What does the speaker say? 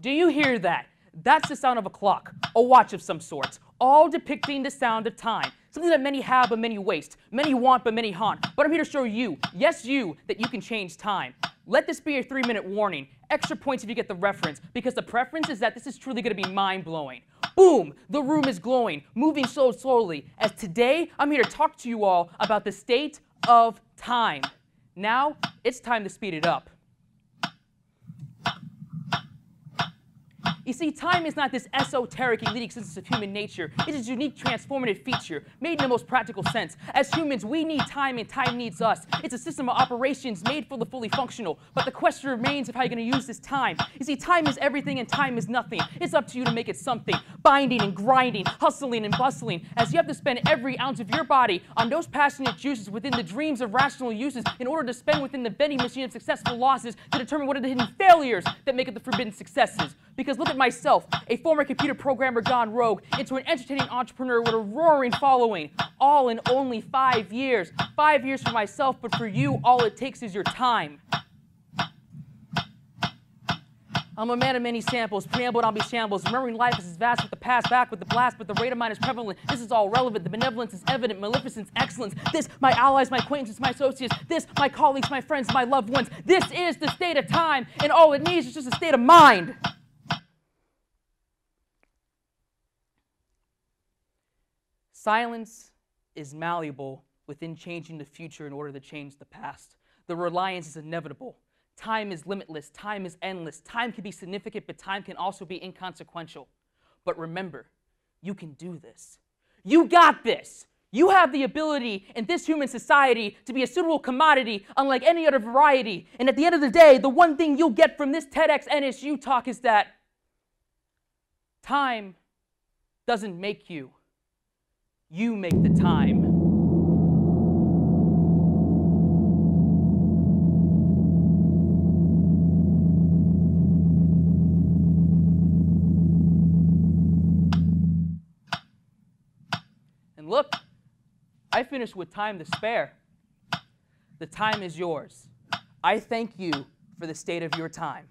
Do you hear that? That's the sound of a clock, a watch of some sort, all depicting the sound of time. Something that many have but many waste, many want but many haunt. But I'm here to show you, yes you, that you can change time. Let this be a 3-minute warning. Extra points if you get the reference, because the preference is that this is truly going to be mind-blowing. Boom! The room is glowing, moving so slowly, as today I'm here to talk to you all about the state of time. Now, it's time to speed it up. You see, time is not this esoteric, elite existence of human nature. It is a unique, transformative feature, made in the most practical sense. As humans, we need time, and time needs us. It's a system of operations made for the fully functional. But the question remains of how you're going to use this time. You see, time is everything, and time is nothing. It's up to you to make it something. Binding and grinding, hustling and bustling, as you have to spend every ounce of your body on those passionate juices within the dreams of rational uses in order to spend within the vending machine of successful losses to determine what are the hidden failures that make up the forbidden successes. Because look at myself, a former computer programmer gone rogue into an entertaining entrepreneur with a roaring following, all in only 5 years. 5 years for myself, but for you, all it takes is your time. I'm a man of many samples, preambled I'll be shambles, remembering life is as vast with the past, back with the blast, but the rate of mine is prevalent. This is all relevant, the benevolence is evident, maleficence, excellence. This, my allies, my acquaintances, my associates. This, my colleagues, my friends, my loved ones. This is the state of time, and all it needs is just a state of mind. Silence is malleable within changing the future in order to change the past. The reliance is inevitable. Time is limitless. Time is endless. Time can be significant, but time can also be inconsequential. But remember, you can do this. You got this. You have the ability in this human society to be a suitable commodity unlike any other variety. And at the end of the day, the one thing you'll get from this TEDxNSU talk is that time doesn't make you. You make the time. And look, I finished with time to spare. The time is yours. I thank you for the state of your time.